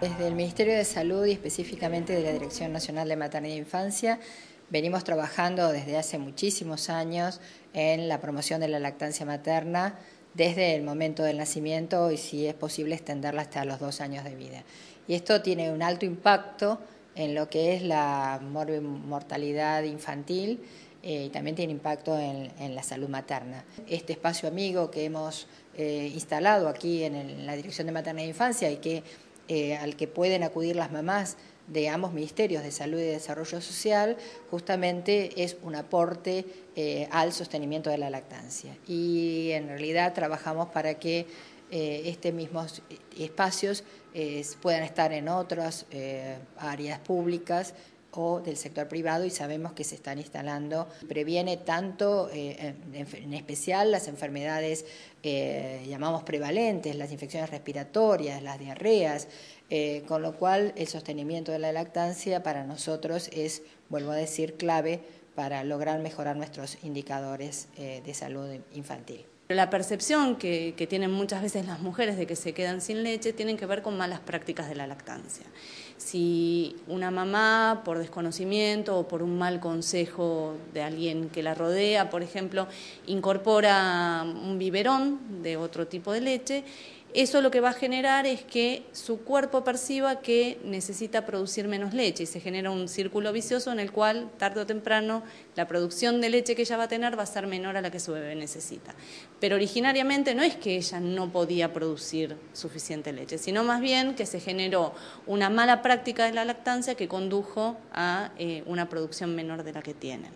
Desde el Ministerio de Salud y específicamente de la Dirección Nacional de Maternidad e Infancia, venimos trabajando desde hace muchísimos años en la promoción de la lactancia materna desde el momento del nacimiento y si es posible extenderla hasta los 2 años de vida. Y esto tiene un alto impacto en lo que es la mortalidad infantil y también tiene impacto en la salud materna. Este espacio amigo que hemos instalado aquí en la Dirección de Maternidad e Infancia y que al que pueden acudir las mamás de ambos ministerios de Salud y Desarrollo Social, justamente es un aporte al sostenimiento de la lactancia. Y en realidad trabajamos para que estos mismos espacios puedan estar en otras áreas públicas o del sector privado y sabemos que se están instalando. Previene tanto, en especial, las enfermedades llamamos prevalentes, las infecciones respiratorias, las diarreas, con lo cual el sostenimiento de la lactancia para nosotros es, vuelvo a decir, clave para lograr mejorar nuestros indicadores de salud infantil. La percepción que tienen muchas veces las mujeres de que se quedan sin leche tienen que ver con malas prácticas de la lactancia. Si una mamá, por desconocimiento o por un mal consejo de alguien que la rodea, por ejemplo, incorpora un biberón de otro tipo de leche, eso lo que va a generar es que su cuerpo perciba que necesita producir menos leche y se genera un círculo vicioso en el cual, tarde o temprano, la producción de leche que ella va a tener va a ser menor a la que su bebé necesita. Pero originariamente no es que ella no podía producir suficiente leche, sino más bien que se generó una mala práctica de la lactancia que condujo a una producción menor de la que tienen.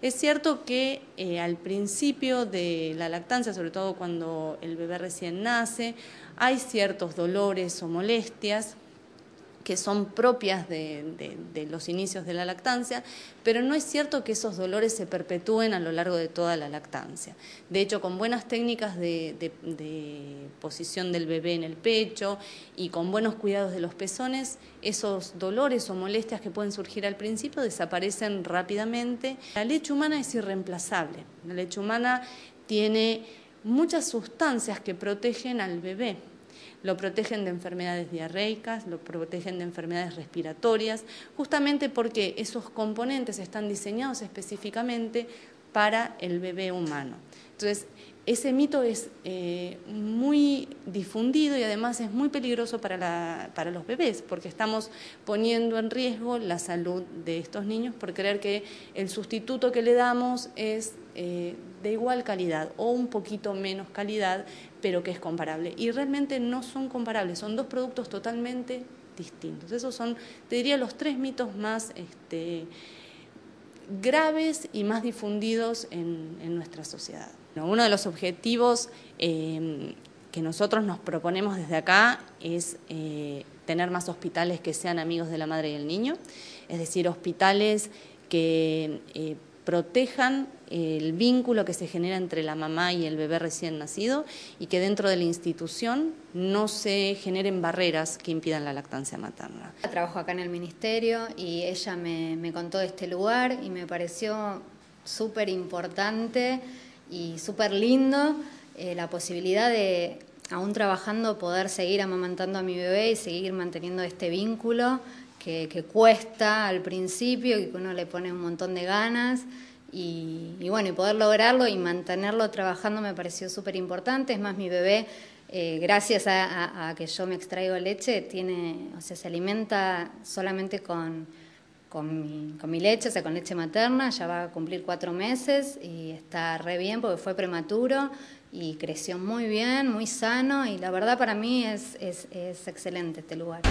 Es cierto que al principio de la lactancia, sobre todo cuando el bebé recién nace, hay ciertos dolores o molestias que son propias de los inicios de la lactancia, pero no es cierto que esos dolores se perpetúen a lo largo de toda la lactancia. De hecho, con buenas técnicas de posición del bebé en el pecho y con buenos cuidados de los pezones, esos dolores o molestias que pueden surgir al principio desaparecen rápidamente. La leche humana es irreemplazable. La leche humana tiene muchas sustancias que protegen al bebé. Lo protegen de enfermedades diarreicas, lo protegen de enfermedades respiratorias, justamente porque esos componentes están diseñados específicamente para el bebé humano. Entonces, ese mito es muy difundido y además es muy peligroso para los bebés, porque estamos poniendo en riesgo la salud de estos niños por creer que el sustituto que le damos es de igual calidad o un poquito menos calidad, pero que es comparable. Y realmente no son comparables, son 2 productos totalmente distintos. Esos son, te diría, los 3 mitos más graves y más difundidos en nuestra sociedad. Uno de los objetivos que nosotros nos proponemos desde acá es tener más hospitales que sean amigos de la madre y el niño, es decir, hospitales que protejan el vínculo que se genera entre la mamá y el bebé recién nacido y que dentro de la institución no se generen barreras que impidan la lactancia materna. Trabajo acá en el ministerio y ella me contó de este lugar y me pareció súper importante y súper lindo la posibilidad de, aún trabajando, poder seguir amamantando a mi bebé y seguir manteniendo este vínculo que cuesta al principio y que uno le pone un montón de ganas. Y bueno, y poder lograrlo y mantenerlo trabajando me pareció súper importante. Es más, mi bebé, gracias a que yo me extraigo leche, tiene, o sea, se alimenta solamente con mi leche, o sea, con leche materna. Ya va a cumplir 4 meses y está re bien porque fue prematuro y creció muy bien, muy sano. Y la verdad para mí es excelente este lugar.